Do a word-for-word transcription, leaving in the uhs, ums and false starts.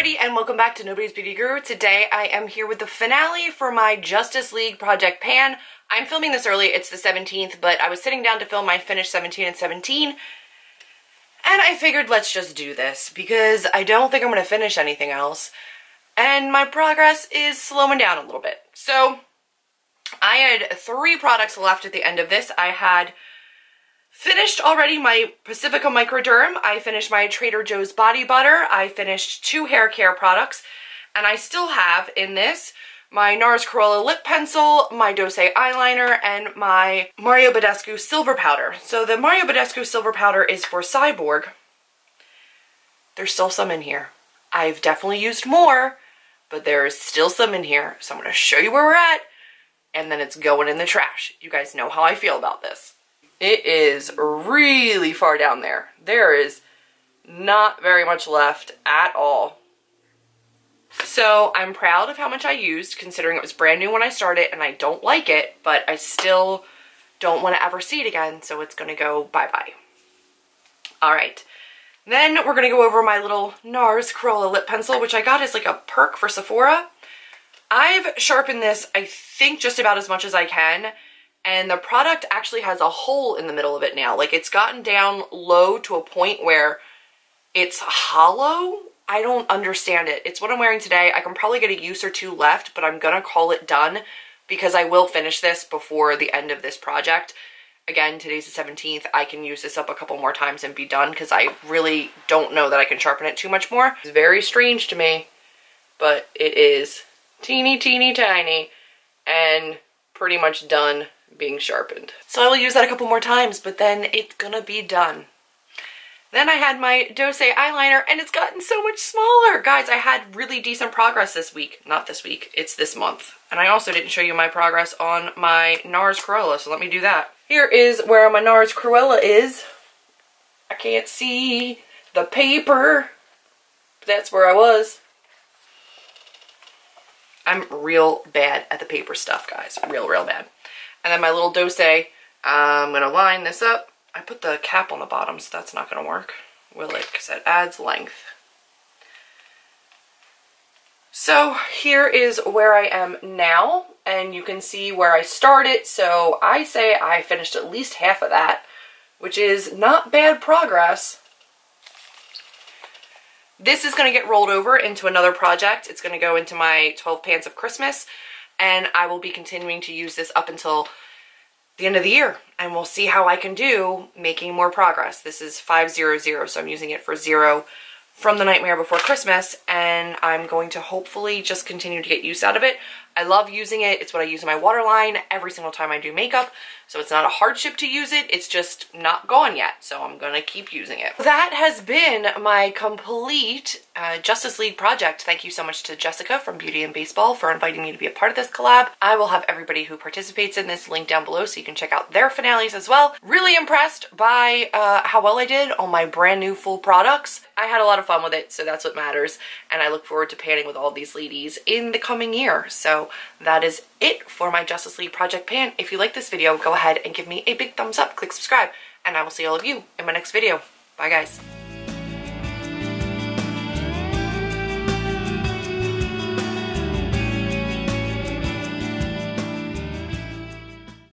everybody, and welcome back to Nobody's Beauty Guru. Today I am here with the finale for my Justice League Project Pan. I'm filming this early, it's the seventeenth, but I was sitting down to film my finished seventeen and seventeen, and I figured let's just do this, because I don't think I'm going to finish anything else, and my progress is slowing down a little bit. So, I had three products left at the end of this. I had finished already my Pacifica Microderm, I finished my Trader Joe's body butter, I finished two hair care products, and I still have in this my NARS Cruella lip pencil, my Dose eyeliner, and my Mario Badescu silver powder. So the Mario Badescu silver powder is for Cyborg. There's still some in here. I've definitely used more, but there is still some in here, so I'm going to show you where we're at, and then it's going in the trash. You guys know how I feel about this. It is really far down there. There is not very much left at all. So I'm proud of how much I used, considering it was brand new when I started and I don't like it, but I still don't want to ever see it again, so it's going to go bye-bye. All right. Then we're going to go over my little NARS Cruella lip pencil, which I got as like a perk for Sephora. I've sharpened this, I think, just about as much as I can. And the product actually has a hole in the middle of it now. Like, it's gotten down low to a point where it's hollow. I don't understand it. It's what I'm wearing today. I can probably get a use or two left, but I'm gonna call it done because I will finish this before the end of this project. Again, today's the seventeenth. I can use this up a couple more times and be done because I really don't know that I can sharpen it too much more. It's very strange to me, but it is teeny, teeny, tiny and pretty much done being sharpened. So I will use that a couple more times, but then it's gonna be done. Then I had my Dose eyeliner, and it's gotten so much smaller. Guys, I had really decent progress this week. Not this week, it's this month. And I also didn't show you my progress on my NARS Cruella, so let me do that. Here is where my NARS Cruella is. I can't see the paper. But that's where I was. I'm real bad at the paper stuff, guys. Real, real bad. And then my little Dose, uh, I'm going to line this up. I put the cap on the bottom, so that's not going to work, will it? Because it adds length. So here is where I am now, and you can see where I started. So I say I finished at least half of that, which is not bad progress. This is going to get rolled over into another project. It's going to go into my twelve Pants of Christmas. And I will be continuing to use this up until the end of the year. And we'll see how I can do making more progress. This is five hundred, so I'm using it for zero from the Nightmare Before Christmas. And I'm going to hopefully just continue to get use out of it. I love using it. It's what I use in my waterline every single time I do makeup. So it's not a hardship to use it. It's just not gone yet. So I'm going to keep using it. That has been my complete uh, Justice League project. Thank you so much to Jessica from Beauty and Baseball for inviting me to be a part of this collab. I will have everybody who participates in this linked down below so you can check out their finales as well. Really impressed by uh, how well I did on my brand new full products. I had a lot of fun with it, so that's what matters. And I look forward to panning with all these ladies in the coming year. So that is it for my Justice League Project Pan. If you like this video, go ahead and give me a big thumbs up, click subscribe, and I will see all of you in my next video. Bye, guys.